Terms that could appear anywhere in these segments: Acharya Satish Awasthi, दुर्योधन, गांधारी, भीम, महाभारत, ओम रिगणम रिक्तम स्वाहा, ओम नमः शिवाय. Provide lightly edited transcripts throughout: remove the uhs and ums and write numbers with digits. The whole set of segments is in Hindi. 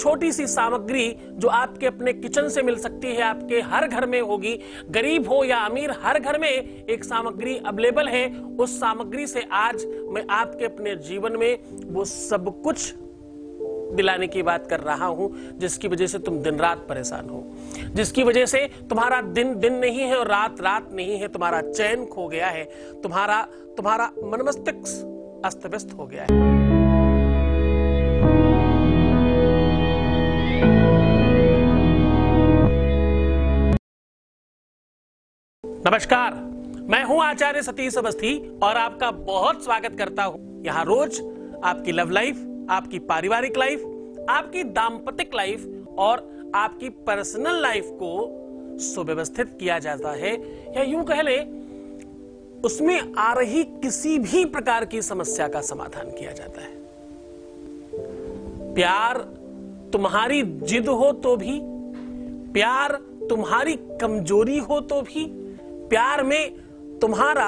छोटी सी सामग्री जो आपके अपने किचन से मिल सकती है, आपके हर घर में होगी, गरीब हो या अमीर, हर घर में एक सामग्री अवेलेबल है। उस सामग्री से आज मैं आपके अपने जीवन में वो सब कुछ दिलाने की बात कर रहा हूं जिसकी वजह से तुम दिन रात परेशान हो, जिसकी वजह से तुम्हारा दिन दिन नहीं है और रात रात नहीं है, तुम्हारा चैन खो गया है, तुम्हारा मनमस्तिष्क अस्त व्यस्त हो गया है। नमस्कार, मैं हूं आचार्य सतीश अवस्थी और आपका बहुत स्वागत करता हूं। यहां रोज आपकी लव लाइफ, आपकी पारिवारिक लाइफ, आपकी दाम्पत्य लाइफ और आपकी पर्सनल लाइफ को सुव्यवस्थित किया जाता है, या यूं कह ले उसमें आ रही किसी भी प्रकार की समस्या का समाधान किया जाता है। प्यार तुम्हारी जिद हो तो भी, प्यार तुम्हारी कमजोरी हो तो भी, प्यार में तुम्हारा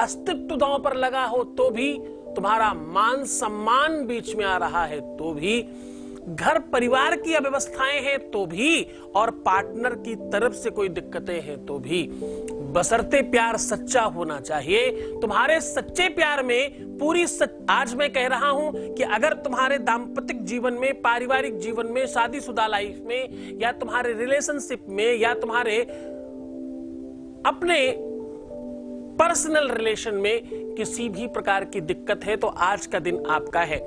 अस्तित्व दांव पर लगा हो तो भी, तुम्हारा मान सम्मान बीच में आ रहा है तो भी, घर परिवार की अव्यवस्थाएं हैं तो भी, और पार्टनर की तरफ से कोई दिक्कतें हैं तो भी, बसरते प्यार सच्चा होना चाहिए। तुम्हारे सच्चे प्यार में पूरी आज मैं कह रहा हूं कि अगर तुम्हारे दाम्पत्य जीवन में, पारिवारिक जीवन में, शादीशुदा लाइफ में, या तुम्हारे रिलेशनशिप में, या तुम्हारे अपने पर्सनल रिलेशन में किसी भी प्रकार की दिक्कत है तो आज का दिन आपका है।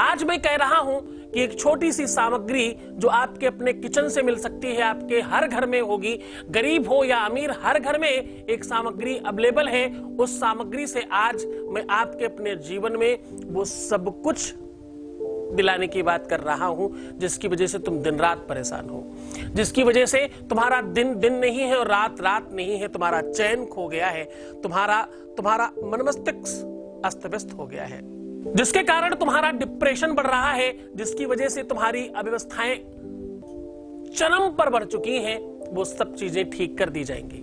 आज मैं कह रहा हूं कि एक छोटी सी सामग्री जो आपके अपने किचन से मिल सकती है, आपके हर घर में होगी, गरीब हो या अमीर, हर घर में एक सामग्री अवेलेबल है। उस सामग्री से आज मैं आपके अपने जीवन में वो सब कुछ दिलाने की बात कर रहा हूं जिसकी वजह से तुम दिन रात परेशान हो, जिसकी वजह से तुम्हारा दिन दिन नहीं है और रात रात नहीं है, तुम्हारा चैन खो गया है, तुम्हारा मनमस्तिष्क अस्त व्यस्त हो गया है, जिसके कारण तुम्हारा डिप्रेशन बढ़ रहा है, जिसकी वजह से तुम्हारी अव्यवस्थाएं चरम पर बढ़ चुकी हैं। वो सब चीजें ठीक कर दी जाएंगी।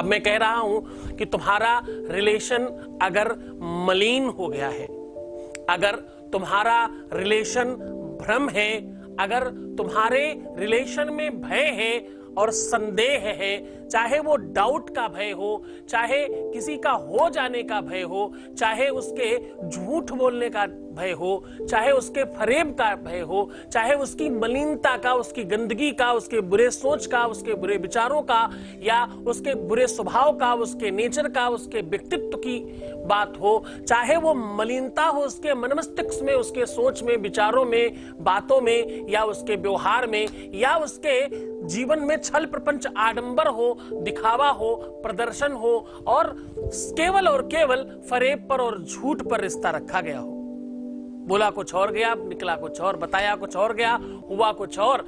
अब मैं कह रहा हूं कि तुम्हारा रिलेशन अगर मलिन हो गया है, अगर तुम्हारा रिलेशन भ्रम है, अगर तुम्हारे रिलेशन में भय है और संदेह है, चाहे वो डाउट का भय हो, चाहे किसी का हो जाने का भय हो, चाहे उसके झूठ बोलने का भय हो, चाहे उसके फरेब का भय हो, चाहे उसकी मलिनता का, उसकी गंदगी का, उसके बुरे सोच का, उसके बुरे विचारों का, या उसके बुरे स्वभाव का, उसके नेचर का, उसके व्यक्तित्व की बात हो, चाहे वो मलिनता हो उसके मनमस्तिष्क में, उसके सोच में, विचारों में, बातों में, या उसके व्यवहार में, या उसके जीवन में छल प्रपंच, आडंबर हो, दिखावा हो, प्रदर्शन हो और केवल फरेब पर और झूठ पर रिश्ता रखा गया हो। बोला कुछ और गया, निकला कुछ और, बताया कुछ और गया, हुआ कुछ और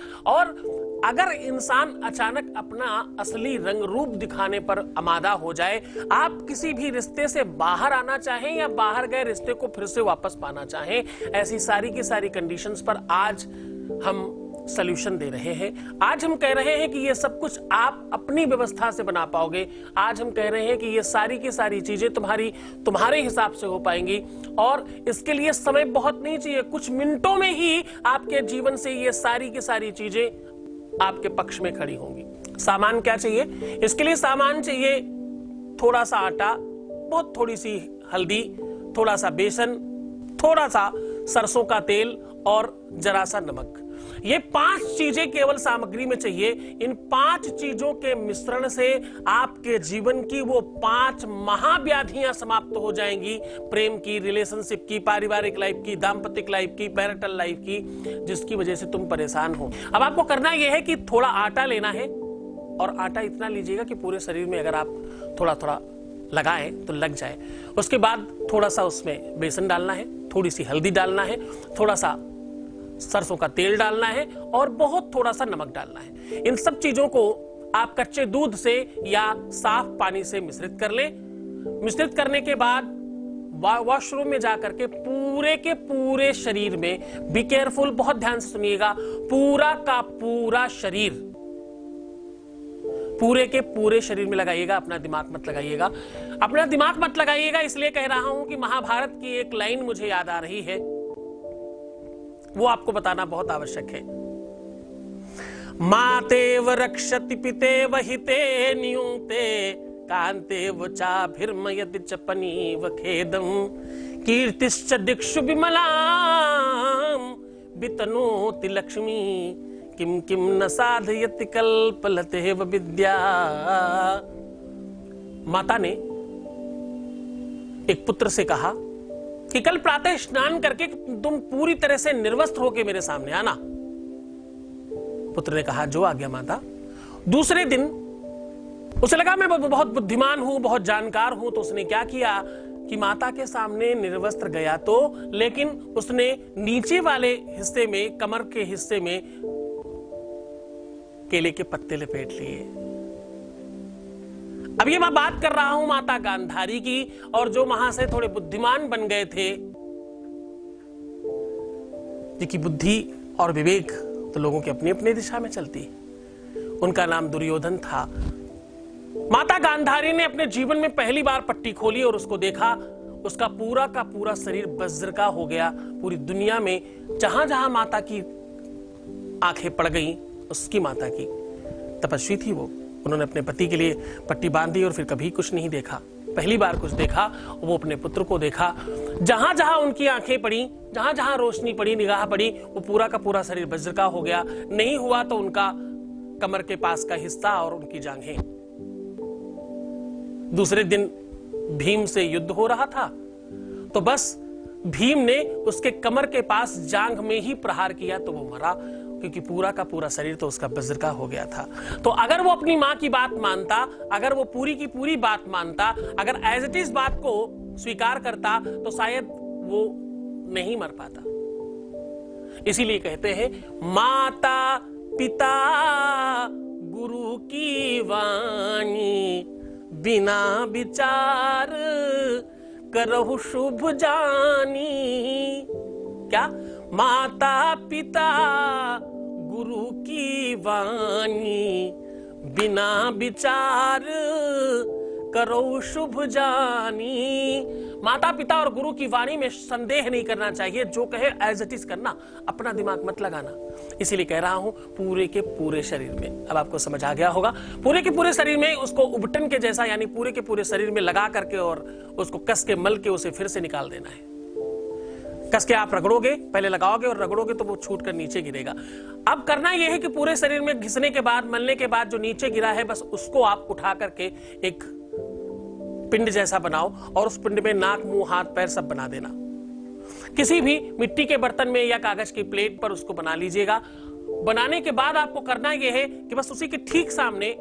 अगर इंसान अचानक अपना असली रंग रूप दिखाने पर आमादा हो जाए, आप किसी भी रिश्ते से बाहर आना चाहें या बाहर गए रिश्ते को फिर से वापस पाना चाहें, ऐसी सारी की सारी कंडीशंस पर आज हम सॉल्यूशन दे रहे हैं। आज हम कह रहे हैं कि ये सब कुछ आप अपनी व्यवस्था से बना पाओगे। आज हम कह रहे हैं कि ये सारी की सारी चीजें तुम्हारे हिसाब से हो पाएंगी और इसके लिए समय बहुत नहीं चाहिए। कुछ मिनटों में ही आपके जीवन से ये सारी की सारी चीजें आपके पक्ष में खड़ी होंगी। सामान क्या चाहिए? इसके लिए सामान चाहिए थोड़ा सा आटा, बहुत थोड़ी सी हल्दी, थोड़ा सा बेसन, थोड़ा सा सरसों का तेल और जरा सा नमक। ये 5 चीजें केवल सामग्री में चाहिए। इन 5 चीजों के मिश्रण से आपके जीवन की वो 5 महाव्याधियां समाप्त हो जाएंगी, प्रेम की, रिलेशनशिप की, पारिवारिक लाइफ की, दाम्पत्य लाइफ की, पैरेंटल लाइफ की, जिसकी वजह से तुम परेशान हो। अब आपको करना यह है कि थोड़ा आटा लेना है और आटा इतना लीजिएगा कि पूरे शरीर में अगर आप थोड़ा थोड़ा लगाए तो लग जाए। उसके बाद थोड़ा सा उसमें बेसन डालना है, थोड़ी सी हल्दी डालना है, थोड़ा सा सरसों का तेल डालना है और बहुत थोड़ा सा नमक डालना है। इन सब चीजों को आप कच्चे दूध से या साफ पानी से मिश्रित कर लें। मिश्रित करने के बाद वॉशरूम में जाकर के पूरे शरीर में, बी केयरफुल, बहुत ध्यान से सुनिएगा, पूरा का पूरा शरीर, पूरे के पूरे शरीर में लगाइएगा, अपना दिमाग मत लगाइएगा, अपना दिमाग मत लगाइएगा। इसलिए कह रहा हूं कि महाभारत की एक लाइन मुझे याद आ रही है, वो आपको बताना बहुत आवश्यक है। मातेव रक्षति पितेव हिते नियुते कांतेव चाभिर्म यदि चपनीव खेदम कीर्तिश्च दिक्षु विमलाम वितनोति लक्ष्मी किम किम न साधयति कल्पलतेव विद्या। माता ने एक पुत्र से कहा कि कल प्रातः स्नान करके तुम पूरी तरह से निर्वस्त्र होकर मेरे सामने आना। पुत्र ने कहा, जो आज्ञा माता। दूसरे दिन उसे लगा मैं बहुत बुद्धिमान हूं, बहुत जानकार हूं, तो उसने क्या किया कि माता के सामने निर्वस्त्र गया तो, लेकिन उसने नीचे वाले हिस्से में, कमर के हिस्से में केले के पत्ते लपेट लिए। अब ये मैं बात कर रहा हूं माता गांधारी की, और जो वहां से थोड़े बुद्धिमान बन गए थे, जिनकी बुद्धि और विवेक तो लोगों की अपनी अपनी दिशा में चलती। उनका नाम दुर्योधन था। माता गांधारी ने अपने जीवन में पहली बार पट्टी खोली और उसको देखा, उसका पूरा का पूरा शरीर बज्र का हो गया। पूरी दुनिया में जहां जहां माता की आंखें पड़ गई, उसकी माता की तपस्वी थी वो, उन्होंने अपने पति के लिए पट्टी बांधी और फिर कभी कुछ नहीं देखा। पहली बार कुछ देखा, वो अपने पुत्र को देखा। जहां जहां उनकी आंखें पड़ी, जहां जहां रोशनी पड़ी, निगाह पड़ी, वो पूरा का पूरा शरीर वज्र का हो गया। नहीं हुआ तो उनका कमर के पास का हिस्सा और उनकी जांघें। दूसरे दिन भीम से युद्ध हो रहा था, तो बस भीम ने उसके कमर के पास जांघ में ही प्रहार किया तो वो मरा, क्योंकि पूरा का पूरा शरीर तो उसका बज्र का हो गया था। तो अगर वो अपनी मां की बात मानता, अगर वो पूरी की पूरी बात मानता, अगर एज इट इज बात को स्वीकार करता, तो शायद वो नहीं मर पाता। इसीलिए कहते हैं माता पिता गुरु की वाणी बिना विचार करहु शुभ जानी। क्या? माता पिता गुरु की वाणी बिना विचार करो शुभ जानी। माता पिता और गुरु की वाणी में संदेह नहीं करना चाहिए, जो कहे एज इट इज करना, अपना दिमाग मत लगाना। इसीलिए कह रहा हूं पूरे के पूरे शरीर में। अब आपको समझ आ गया होगा। पूरे के पूरे शरीर में उसको उबटन के जैसा, यानी पूरे के पूरे शरीर में लगा करके और उसको कस के मल के उसे फिर से निकाल देना है। कस के आप रगड़ोगे, पहले लगाओगे और रगड़ोगे तो वो छूट कर नीचे गिरेगा। अब करना यह है कि पूरे शरीर में घिसने के बाद, मलने के बाद जो नीचे गिरा है, बस उसको आप उठा करके एक पिंड जैसा बनाओ और उस पिंड में नाक, मुंह, हाथ, पैर सब बना देना। किसी भी मिट्टी के बर्तन में या कागज की प्लेट पर उसको बना लीजिएगा। बनाने के बाद आपको करना यह है कि बस उसी के ठीक सामने,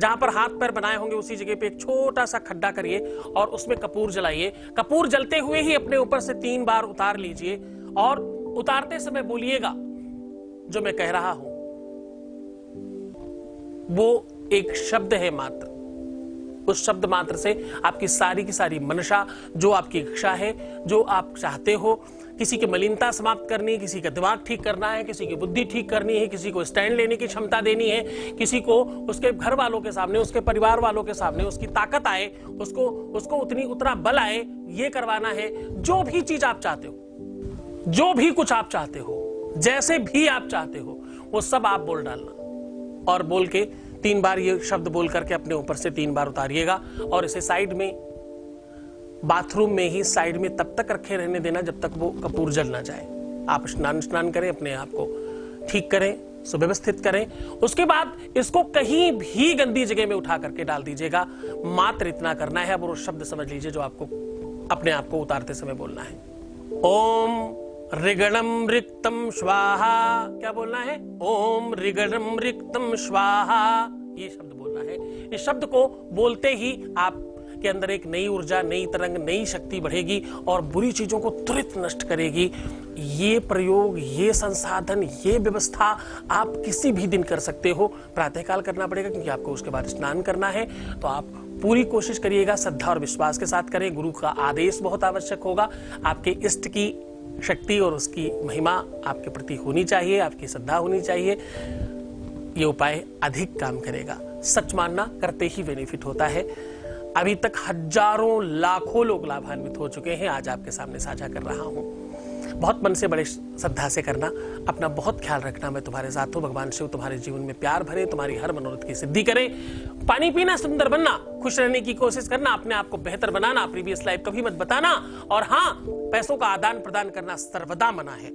जहां पर हाथ पैर बनाए होंगे, उसी जगह पे एक छोटा सा खड्डा करिए और उसमें कपूर जलाइए। कपूर जलते हुए ही अपने ऊपर से 3 बार उतार लीजिए और उतारते समय बोलिएगा जो मैं कह रहा हूं, वो एक शब्द है मात्र। उस शब्द मात्र से आपकी सारी की सारी मनसा, जो आपकी इच्छा है, जो आप चाहते हो, किसी की मलिनता समाप्त करनी है, किसी का दिमाग ठीक करना है, किसी की बुद्धि ठीक करनी है, किसी को स्टैंड लेने की क्षमता देनी है, किसी को उसके घर वालों के सामने, उसके परिवार वालों के सामने उसकी ताकत आए, उसको उतना बल आए, ये करवाना है। जो भी चीज आप चाहते हो, जो भी कुछ आप चाहते हो, जैसे भी आप चाहते हो, वो सब आप बोल डालना और बोल के 3 बार ये शब्द बोल करके अपने ऊपर से 3 बार उतारिएगा और इसे साइड में, बाथरूम में ही साइड में तब तक रखे रहने देना जब तक वो कपूर जल ना जाए। आप स्नान करें, अपने आप को ठीक करें, सुव्यवस्थित करें। उसके बाद इसको कहीं भी गंदी जगह में उठा करके डाल दीजिएगा। मात्र इतना करना है। अब वो शब्द समझ लीजिए जो आपको अपने आप को उतारते समय बोलना है। ओम रिगणम रिक्तम स्वाहा। क्या बोलना है? ओम रिगणम रिक्तम स्वाहा। ये शब्द बोलना है। इस शब्द को बोलते ही आप के अंदर एक नई ऊर्जा, नई तरंग, नई शक्ति बढ़ेगी और बुरी चीजों को त्वरित नष्ट करेगी। ये प्रयोग, ये संसाधन, ये व्यवस्था आप किसी भी दिन कर सकते हो। प्रातःकाल करना पड़ेगा क्योंकि आपको उसके बाद स्नान करना है, तो आप पूरी कोशिश करिएगा, श्रद्धा और विश्वास के साथ करें। गुरु का आदेश बहुत आवश्यक होगा। आपके इष्ट की शक्ति और उसकी महिमा आपके प्रति होनी चाहिए, आपकी श्रद्धा होनी चाहिए। ये उपाय अधिक काम करेगा। सच मानना, करते ही बेनिफिट होता है। अभी तक हजारों लाखों लोग लाभान्वित हो चुके हैं। आज आपके सामने साझा कर रहा हूं। बहुत मन से बड़े श्रद्धा से करना। अपना बहुत ख्याल रखना। मैं तुम्हारे साथ हूँ। भगवान शिव तुम्हारे जीवन में प्यार भरे, तुम्हारी हर मनोरथ की सिद्धि करे। पानी पीना, सुंदर बनना, खुश रहने की कोशिश करना, अपने आप को बेहतर बनाना, प्रीवियस लाइफ कभी मत बताना। और हाँ, पैसों का आदान प्रदान करना सर्वदा मना है।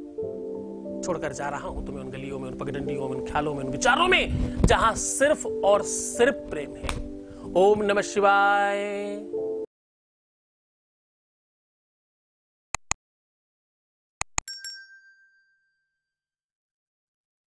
छोड़कर जा रहा हूं तुम्हें उन गलियों में, उन पगडंडियों में, उन ख्यालों में, उन विचारों में, जहां सिर्फ और सिर्फ प्रेम है। ओम नमः शिवाय।